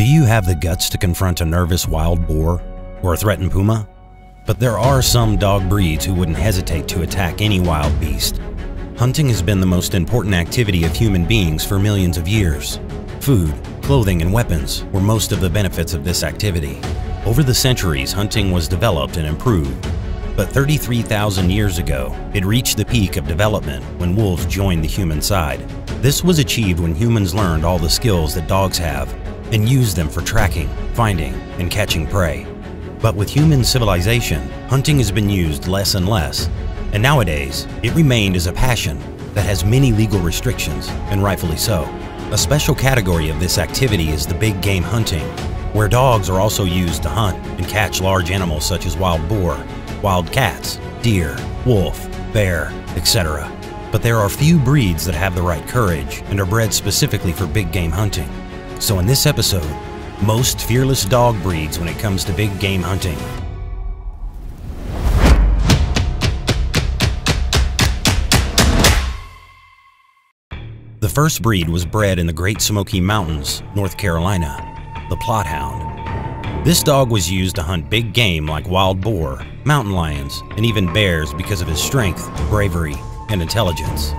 Do you have the guts to confront a nervous wild boar or a threatened puma? But there are some dog breeds who wouldn't hesitate to attack any wild beast. Hunting has been the most important activity of human beings for millions of years. Food, clothing, and weapons were most of the benefits of this activity. Over the centuries, hunting was developed and improved, but 33,000 years ago, it reached the peak of development when wolves joined the human side. This was achieved when humans learned all the skills that dogs have and used them for tracking, finding, and catching prey. But with human civilization, hunting has been used less and less, and nowadays, it remained as a passion that has many legal restrictions, and rightfully so. A special category of this activity is the big game hunting, where dogs are also used to hunt and catch large animals such as wild boar, wild cats, deer, wolf, bear, etc. But there are few breeds that have the right courage and are bred specifically for big game hunting. So in this episode, most fearless dog breeds when it comes to big game hunting. The first breed was bred in the Great Smoky Mountains, North Carolina, the Plott hound. This dog was used to hunt big game like wild boar, mountain lions, and even bears because of his strength, bravery, and intelligence.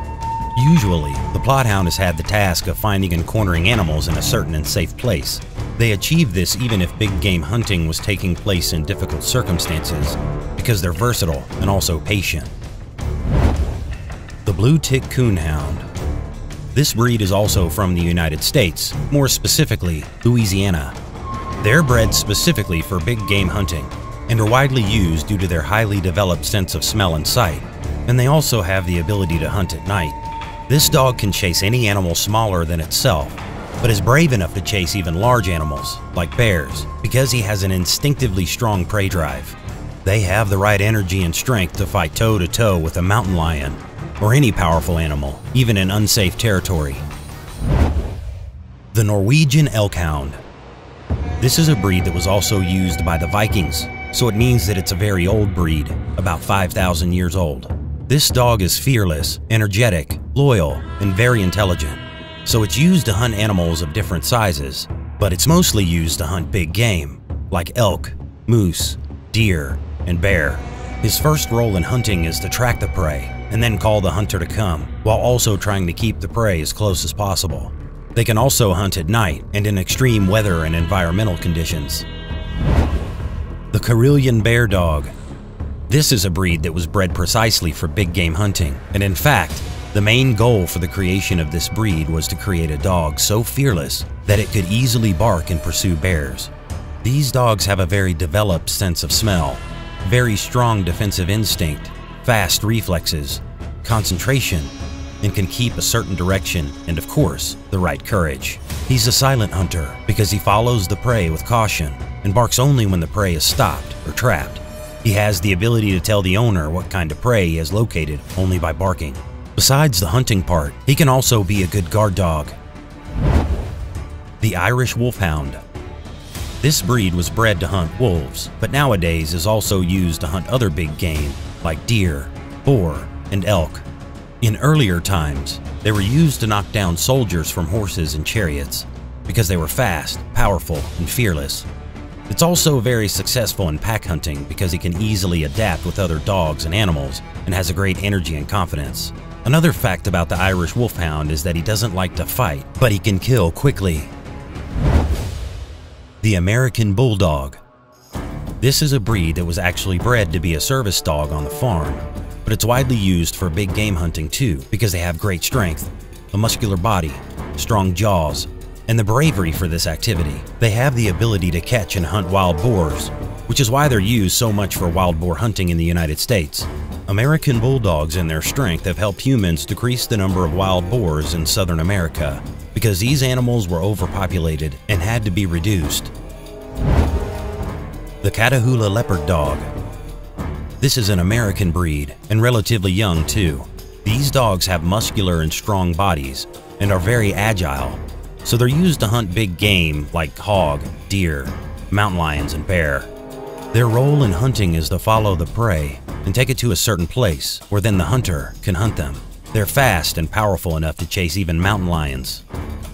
Usually, the Plott hound has had the task of finding and cornering animals in a certain and safe place. They achieved this even if big game hunting was taking place in difficult circumstances because they're versatile and also patient. The Blue Tick Coonhound. This breed is also from the United States, more specifically Louisiana. They're bred specifically for big game hunting and are widely used due to their highly developed sense of smell and sight, and they also have the ability to hunt at night. This dog can chase any animal smaller than itself, but is brave enough to chase even large animals, like bears, because he has an instinctively strong prey drive. They have the right energy and strength to fight toe-to-toe with a mountain lion or any powerful animal, even in unsafe territory. The Norwegian Elkhound. This is a breed that was also used by the Vikings, so it means that it's a very old breed, about 5,000 years old. This dog is fearless, energetic, loyal, and very intelligent, so it's used to hunt animals of different sizes, but it's mostly used to hunt big game, like elk, moose, deer, and bear. His first role in hunting is to track the prey and then call the hunter to come, while also trying to keep the prey as close as possible. They can also hunt at night and in extreme weather and environmental conditions. The Karelian Bear Dog. This is a breed that was bred precisely for big game hunting, and in fact, the main goal for the creation of this breed was to create a dog so fearless that it could easily bark and pursue bears. These dogs have a very developed sense of smell, very strong defensive instinct, fast reflexes, concentration, and can keep a certain direction and, of course, the right courage. He's a silent hunter because he follows the prey with caution and barks only when the prey is stopped or trapped. He has the ability to tell the owner what kind of prey he has located only by barking. Besides the hunting part, he can also be a good guard dog. The Irish Wolfhound. This breed was bred to hunt wolves, but nowadays is also used to hunt other big game like deer, boar, and elk. In earlier times, they were used to knock down soldiers from horses and chariots because they were fast, powerful, and fearless. It's also very successful in pack hunting because it can easily adapt with other dogs and animals and has a great energy and confidence. Another fact about the Irish Wolfhound is that he doesn't like to fight, but he can kill quickly. The American Bulldog. This is a breed that was actually bred to be a service dog on the farm, but it's widely used for big game hunting too because they have great strength, a muscular body, strong jaws, and the bravery for this activity. They have the ability to catch and hunt wild boars, which is why they're used so much for wild boar hunting in the United States. American bulldogs and their strength have helped humans decrease the number of wild boars in Southern America because these animals were overpopulated and had to be reduced. The Catahoula Leopard Dog. This is an American breed, and relatively young too. These dogs have muscular and strong bodies, and are very agile, so they're used to hunt big game like hog, deer, mountain lions, and bear. Their role in hunting is to follow the prey and take it to a certain place where then the hunter can hunt them. They're fast and powerful enough to chase even mountain lions.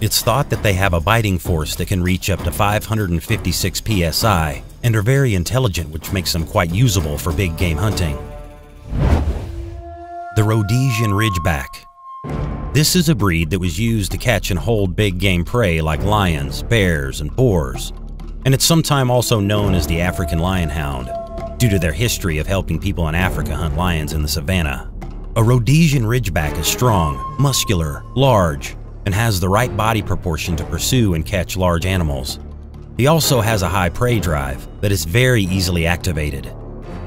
It's thought that they have a biting force that can reach up to 556 psi and are very intelligent, which makes them quite usable for big game hunting. The Rhodesian Ridgeback. This is a breed that was used to catch and hold big game prey like lions, bears, and boars, and it's sometimes also known as the African Lionhound due to their history of helping people in Africa hunt lions in the savannah. A Rhodesian Ridgeback is strong, muscular, large, and has the right body proportion to pursue and catch large animals. He also has a high prey drive that is very easily activated.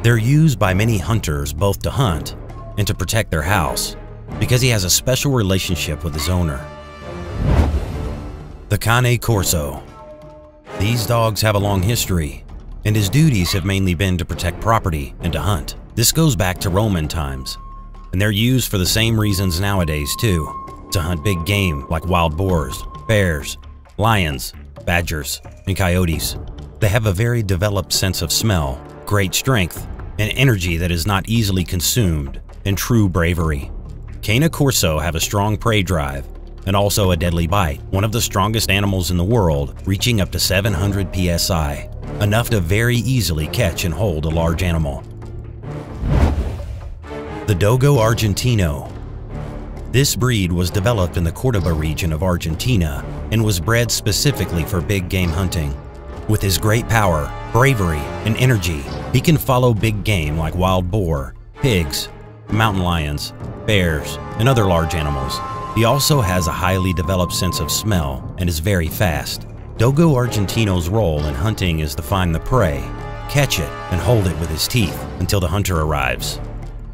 They're used by many hunters both to hunt and to protect their house because he has a special relationship with his owner. The Cane Corso. These dogs have a long history, and his duties have mainly been to protect property and to hunt. This goes back to Roman times, and they're used for the same reasons nowadays too. To hunt big game like wild boars, bears, lions, badgers, and coyotes. They have a very developed sense of smell, great strength, and energy that is not easily consumed, and true bravery. Cane Corso have a strong prey drive and also a deadly bite, one of the strongest animals in the world, reaching up to 700 psi, enough to very easily catch and hold a large animal. The Dogo Argentino. This breed was developed in the Cordoba region of Argentina and was bred specifically for big game hunting. With his great power, bravery, and energy, he can follow big game like wild boar, pigs, mountain lions, bears, and other large animals. He also has a highly developed sense of smell and is very fast. Dogo Argentino's role in hunting is to find the prey, catch it, and hold it with his teeth until the hunter arrives.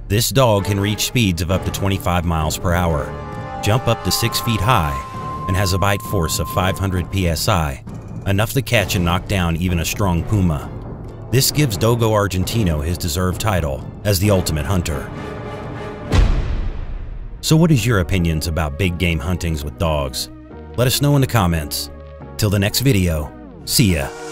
This dog can reach speeds of up to 25 miles per hour, jump up to 6 feet high, and has a bite force of 500 psi, enough to catch and knock down even a strong puma. This gives Dogo Argentino his deserved title as the ultimate hunter. So what is your opinions about big game huntings with dogs? Let us know in the comments. Till the next video, see ya.